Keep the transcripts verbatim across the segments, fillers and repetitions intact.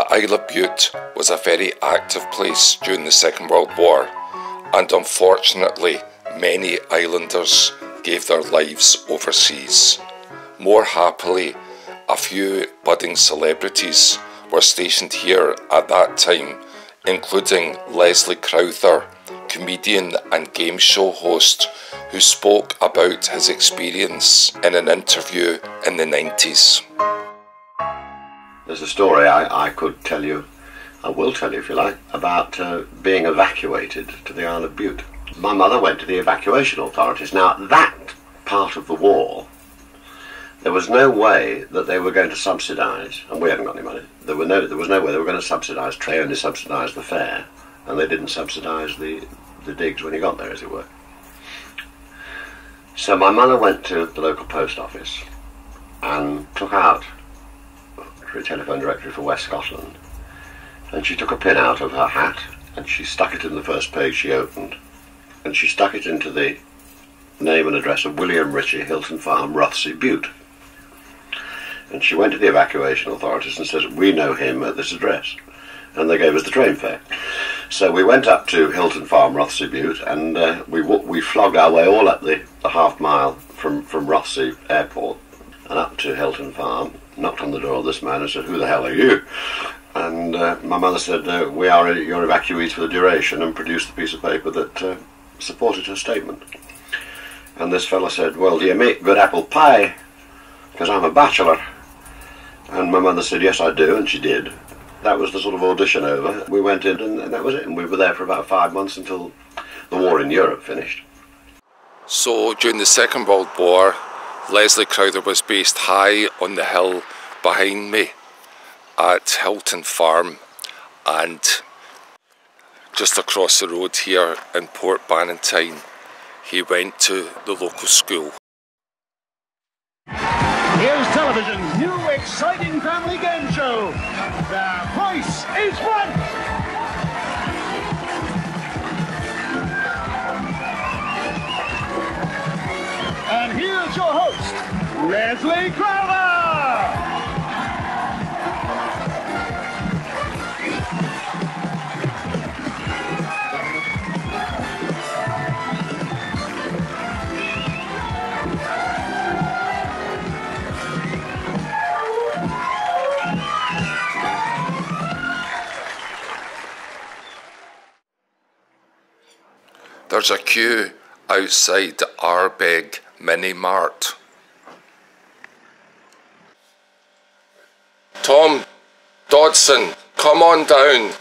The Isle of Bute was a very active place during the Second World War, and unfortunately many islanders gave their lives overseas. More happily, a few budding celebrities were stationed here at that time, including Leslie Crowther, comedian and game show host who spoke about his experience in an interview in the nineties. There's a story I, I could tell you, I will tell you if you like, about uh, being evacuated to the Isle of Bute. My mother went to the evacuation authorities. Now, at that part of the war, there was no way that they were going to subsidise, and we haven't got any money, there, were no, there was no way they were going to subsidise. They only subsidised the fare, and they didn't subsidise the, the digs when you got there, as it were. So my mother went to the local post office and took out a telephone directory for West Scotland, and she took a pin out of her hat and she stuck it in the first page she opened, and she stuck it into the name and address of William Ritchie, Hilton Farm, Rothesay, Bute. And she went to the evacuation authorities and said, we know him at this address, and they gave us the train fare. So we went up to Hilton Farm, Rothesay, Bute, and uh, we we flogged our way all up the, the half mile from, from Rothesay Airport and up to Hilton Farm, knocked on the door of this man and said, who the hell are you? And uh, my mother said, uh, we are your evacuees for the duration, and produced the piece of paper that uh, supported her statement. And this fellow said, well, do you make good apple pie? Because I'm a bachelor. And my mother said, yes, I do, and she did. That was the sort of audition over. We went in, and, and that was it. And we were there for about five months until the war in Europe finished. So during the Second World War, Leslie Crowther was based high on the hill behind me at Hilton Farm, and just across the road here in Port Bannatyne, he went to the local school. Here's television's new exciting family game show, The Price is Right! And here's your host, Leslie Crowther. There's a queue outside the Arbeg Mini Mart. Tom Dodson, come on down.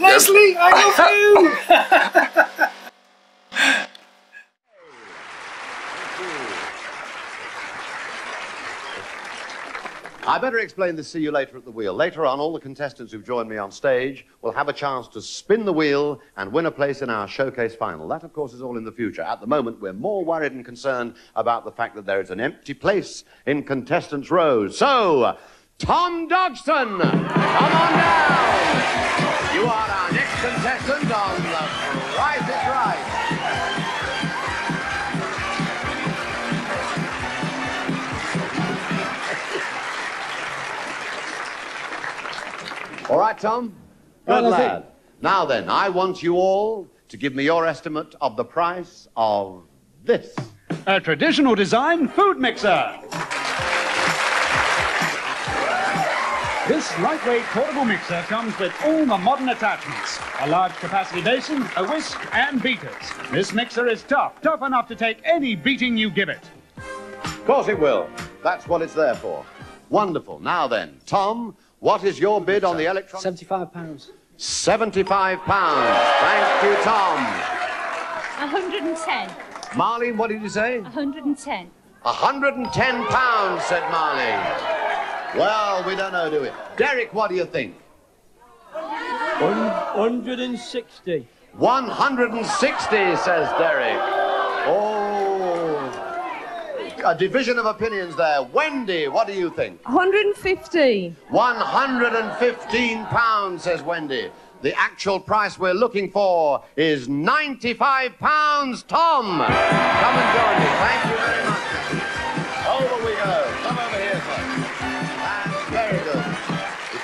Leslie, I love you. I better explain this "see you later" at the wheel. Later on, all the contestants who've joined me on stage will have a chance to spin the wheel and win a place in our showcase final. That, of course, is all in the future. At the moment, we're more worried and concerned about the fact that there is an empty place in contestants' rows. So, Tom Dodson, come on down. You are our next contestant on The Price is Right. All right, Tom? Good well, lad. Now then, I want you all to give me your estimate of the price of this. A traditional design food mixer. This lightweight portable mixer comes with all the modern attachments. A large capacity basin, a whisk, and beaters. This mixer is tough, tough enough to take any beating you give it. Of course it will. That's what it's there for. Wonderful. Now then, Tom, what is your bid on the electronic? seventy-five pounds. seventy-five pounds. Thank you, Tom. one hundred and ten. Marlene, what did you say? one hundred and ten. one hundred and ten pounds, said Marlene. Well, we don't know, do we? Derek, what do you think? one hundred and sixty. one hundred and sixty, says Derek. A division of opinions there. Wendy, what do you think? one hundred and fifteen. one hundred and fifteen pounds, says Wendy. The actual price we're looking for is ninety-five pounds. Tom, come and join me. Thank you very much. Over we go.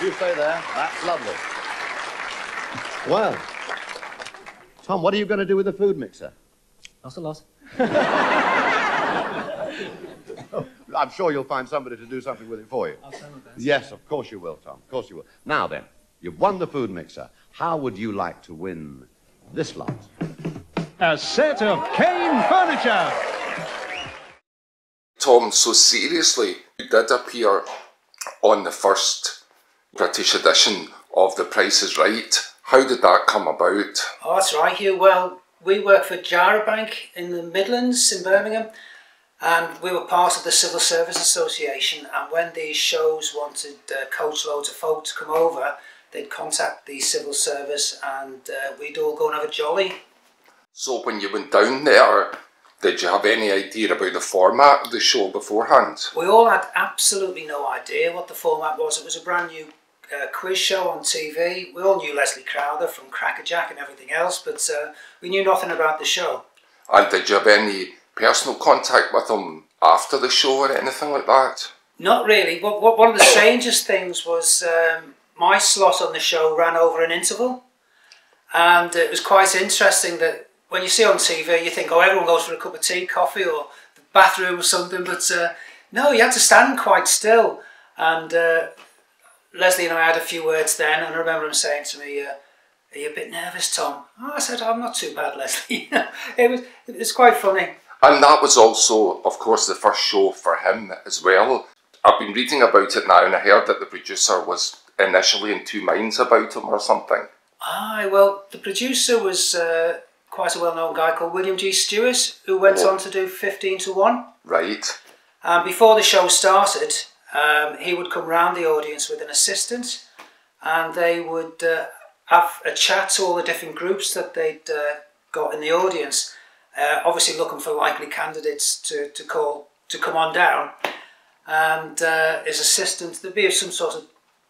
You stay there. That's lovely. Well, Tom, what are you going to do with the food mixer? Lots and lots. I'm sure you'll find somebody to do something with it for you. I'll tell them. Yes, of course you will, Tom. Of course you will. Now then, you've won the food mixer. How would you like to win this lot? A set of cane furniture. Tom, so seriously, you did appear on the first British edition of The Price is Right. How did that come about? Oh, that's right, Hugh. Well, we work for Jarabank in the Midlands in Birmingham, and we were part of the Civil Service Association, and when these shows wanted uh, coachloads of folk to come over, they'd contact the Civil Service and uh, we'd all go and have a jolly. So when you went down there, did you have any idea about the format of the show beforehand? We all had absolutely no idea what the format was. It was a brand new uh, quiz show on T V. We all knew Leslie Crowther from Cracker Jack and everything else, but uh, we knew nothing about the show. And did you have any personal contact with him after the show or anything like that? Not really. What, what, one of the strangest things was um, my slot on the show ran over an interval, and it was quite interesting that when you see on T V, you think, oh, everyone goes for a cup of tea, coffee, or the bathroom or something, but uh, no, you had to stand quite still. And uh, Leslie and I had a few words then, and I remember him saying to me, uh, are you a bit nervous, Tom? Oh, I said, I'm not too bad, Leslie. it was it was quite funny. And that was also, of course, the first show for him as well. I've been reading about it now, and I heard that the producer was initially in two minds about him or something. Aye, well, the producer was uh, quite a well-known guy called William G. Stewart, who went oh. on to do fifteen to one. Right. And before the show started, um, he would come round the audience with an assistant, and they would uh, have a chat to all the different groups that they'd uh, got in the audience. Uh, obviously looking for likely candidates to, to call to come on down, and uh, his assistant, there'd be some sort of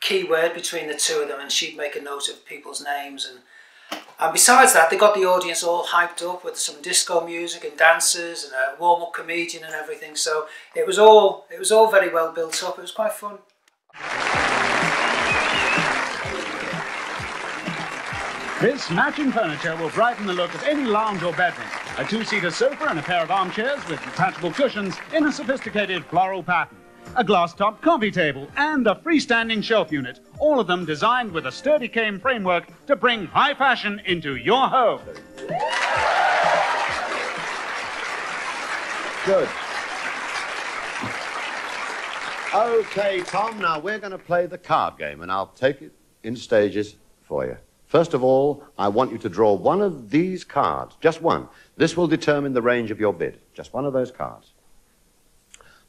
keyword between the two of them, and she'd make a note of people's names, and, and besides that, they got the audience all hyped up with some disco music and dancers and a warm-up comedian and everything, so it was all it was all very well built up. It was quite fun. This matching furniture will brighten the look of any lounge or bedroom. A two-seater sofa and a pair of armchairs with detachable cushions in a sophisticated floral pattern. A glass-topped coffee table and a freestanding shelf unit. All of them designed with a sturdy cane framework to bring high fashion into your home. Good. Okay, Tom, now we're going to play the card game, and I'll take it in stages for you. First of all, I want you to draw one of these cards, just one. This will determine the range of your bid, just one of those cards.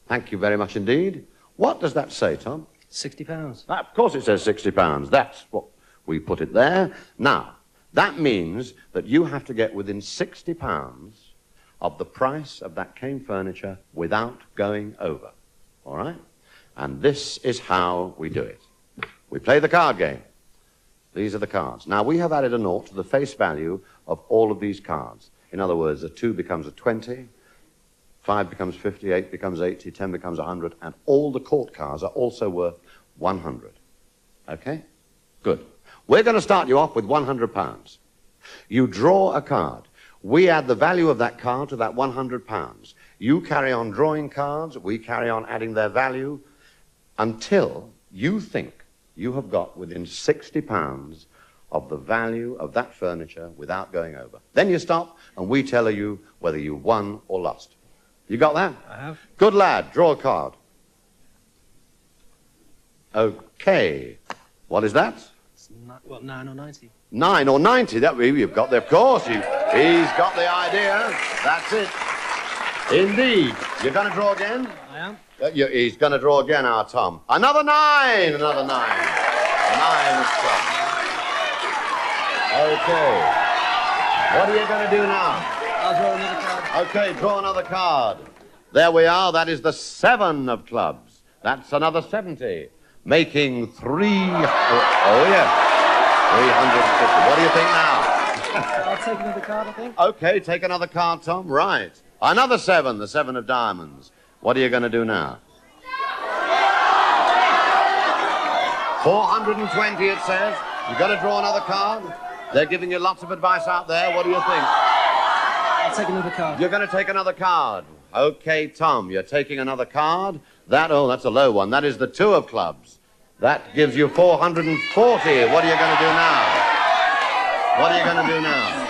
Thank you very much indeed. What does that say, Tom? sixty pounds. Ah, of course it says sixty pounds. That's what we put it there. Now, that means that you have to get within sixty pounds of the price of that cane furniture without going over, all right? And this is how we do it. We play the card game. These are the cards. Now, we have added a nought to the face value of all of these cards. In other words, a two becomes a twenty, five becomes fifty, eight becomes eighty, ten becomes one hundred, and all the court cards are also worth one hundred. Okay? Good. We're going to start you off with one hundred pounds. You draw a card. We add the value of that card to that one hundred pounds. You carry on drawing cards. We carry on adding their value until you think you have got within sixty pounds of the value of that furniture without going over. Then you stop, and we tell you whether you won or lost. You got that? I have. Good lad. Draw a card. Okay. What is that? It's not, well, nine or ninety. nine or ninety. That you've got there, of course. You, he's got the idea. That's it. Indeed. You're going to draw again? I am. He's going to draw again, our Tom. Another nine! Another nine. Nine is Tom. Okay. What are you going to do now? I'll draw another card. Okay, draw another card. There we are. That is the seven of clubs. That's another seventy. Making three... Oh, yeah. three hundred fifty. What do you think now? I'll take another card, I think. Okay, take another card, Tom. Right. Another seven, the seven of diamonds. What are you going to do now? four hundred twenty, it says. You've got to draw another card. They're giving you lots of advice out there. What do you think? I'll take another card. You're going to take another card. OK, Tom, you're taking another card. That, oh, that's a low one. That is the two of clubs. That gives you four hundred forty. What are you going to do now? What are you going to do now?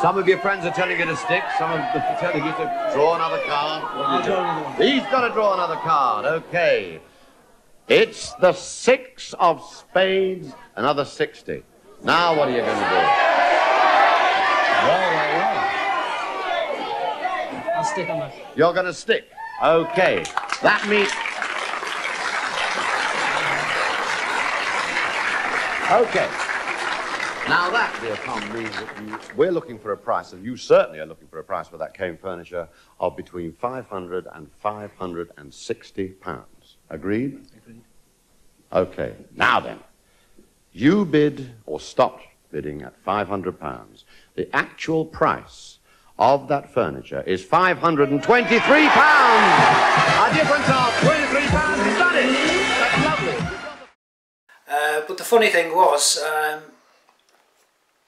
Some of your friends are telling you to stick. Some of them are telling you to draw another card. I'll draw another one. He's got to draw another card. OK. It's the six of spades, another sixty. Now what are you going to do? Well, well, well. I'll stick on that. You're going to stick. OK. That means... OK. Now that, dear Tom, means that you, we're looking for a price, and you certainly are looking for a price for that cane furniture of between five hundred and five hundred sixty pounds. Agreed? Agreed. OK. Now then, you bid or stopped bidding at five hundred pounds. The actual price of that furniture is five hundred twenty-three pounds. A difference of twenty-three pounds. Is that it? That's lovely. Uh, but the funny thing was, um,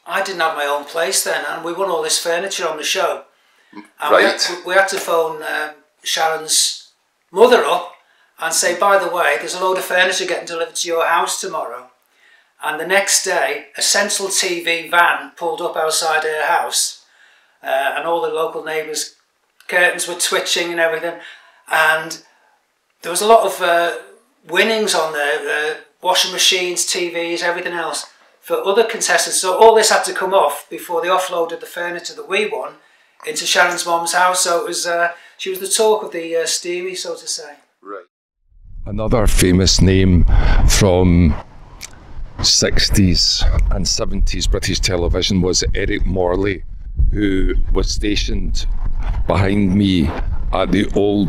I didn't have my own place then, and we won all this furniture on the show. And right. We had to, we had to phone um, Sharon's mother up and say, by the way, there's a load of furniture getting delivered to your house tomorrow. And the next day, a Central T V van pulled up outside her house, uh, and all the local neighbours' curtains were twitching and everything. And there was a lot of uh, winnings on there. Uh, washing machines, T Vs, everything else for other contestants. So all this had to come off before they offloaded the furniture that we won into Sharon's mom's house. So it was, uh, she was the talk of the uh, Stevie, so to say. Right. Another famous name from sixties and seventies British television was Eric Morley, who was stationed behind me at the old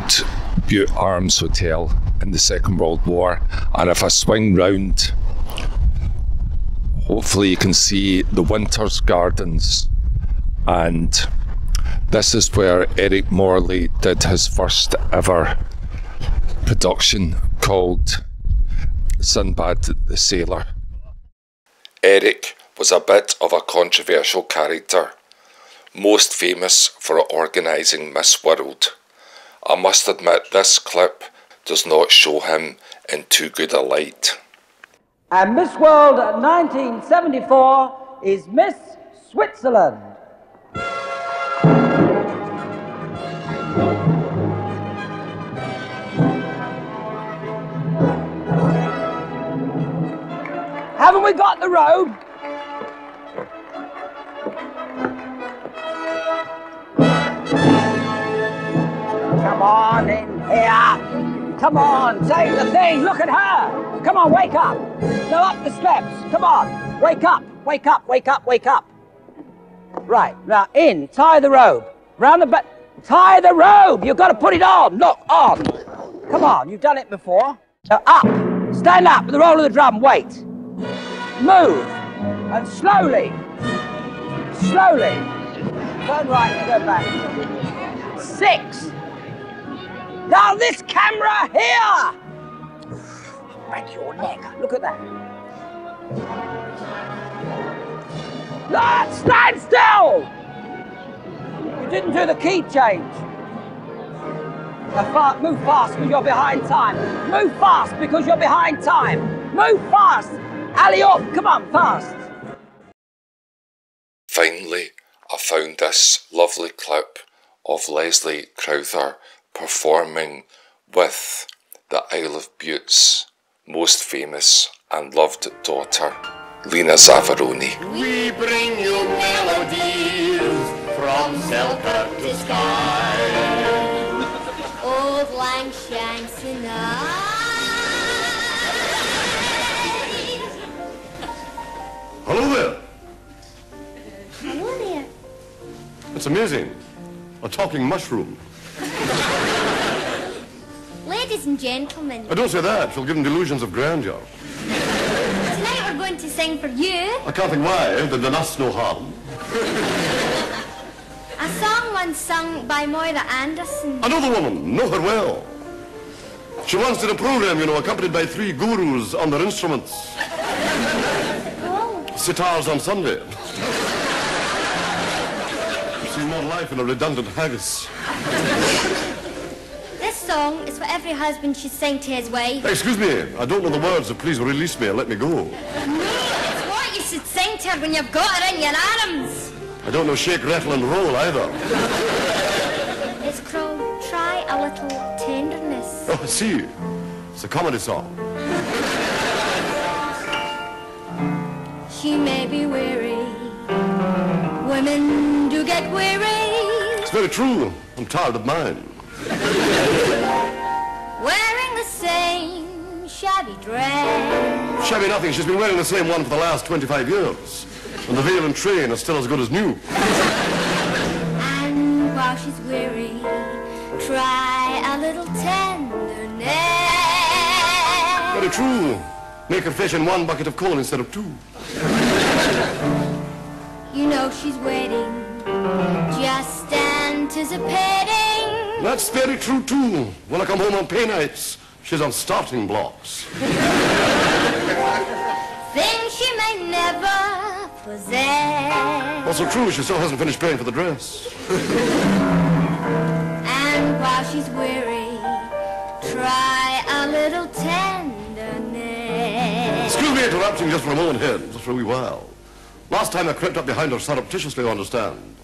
Butte Arms Hotel in the Second World War. And if I swing round, hopefully you can see the Winter's Gardens, and this is where Eric Morley did his first ever production called Sunbad the Sailor. Eric was a bit of a controversial character, most famous for organising Miss World. I must admit this clip does not show him in too good a light. And Miss World nineteen seventy-four is Miss Switzerland. Haven't we got the robe? Come on in here. Come on, say the thing. Look at her. Come on, wake up. Now up the steps. Come on. Wake up. Wake up. Wake up. Wake up. Right. Now in. Tie the robe. Round the back. Tie the robe. You've got to put it on. Look, on. Come on. You've done it before. Now up. Stand up with the roll of the drum. Wait. Move. And slowly. Slowly. Turn right and go back. Six. Now this camera here! Break your neck. Look at that. Not stand still! You didn't do the key change. Now far, move fast because you're behind time. Move fast because you're behind time. Move fast! Alley off, come on, fast! Finally, I found this lovely clip of Leslie Crowther performing with the Isle of Bute's most famous and loved daughter, Lena Zavaroni. We bring you melodies from Selkirk to Skye. Old Lang Syne tonight. Hello there. Hello there. It's amazing. A talking mushroom. Ladies and gentlemen. I don't say that. She'll give them delusions of grandeur. Tonight we're going to sing for you. I can't think why. They've done us no harm. A song once sung by Moira Anderson. I know the woman. Know her well. She once did a program, you know, accompanied by three gurus on their instruments. Oh. Sitars on Sunday. You've seen more life in a redundant haggis. This song is for every husband she sang to his way. Excuse me, I don't know the words, so please release me and let me go. Me, it's what you should sing to her when you've got her in your arms. I don't know shake, rattle and roll either. It's called Try a Little Tenderness. Oh, I see. It's a comedy song. She may be weary. Women do get weary. It's very true. I'm tired of mine. Wearing the same shabby dress. Shabby nothing. She's been wearing the same one for the last twenty-five years. And the veil and train are still as good as new. And while she's weary, try a little tenderness. Very true. Make her fish in one bucket of coal instead of two. You know she's waiting, just anticipating. That's very true too. When I come home on pay nights, she's on starting blocks. Things she may never possess. Also true, she still hasn't finished paying for the dress. While she's weary, try a little tenderness. Excuse me interrupting just for a moment here, just for a wee while. Last time I crept up behind her surreptitiously, you understand,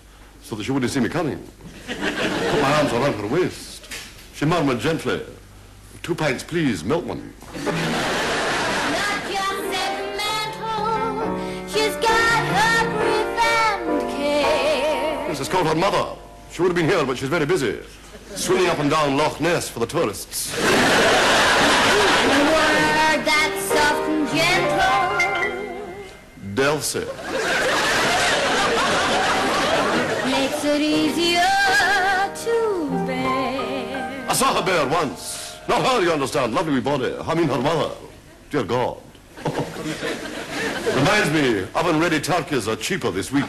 so that she wouldn't see me coming. Put my arms around her waist. She murmured gently, two pints please, milk one. Not just sentimental, she's got her grief and care. This is called her mother. She would have been here, but she's very busy. Swimming up and down Loch Ness for the tourists. And a word that's soft and gentle. Delcy. Makes it easier to bear. I saw her bear once. Not her, you understand. Lovely wee body. I mean her mother. Dear God. Reminds me, oven-ready turkeys are cheaper this week.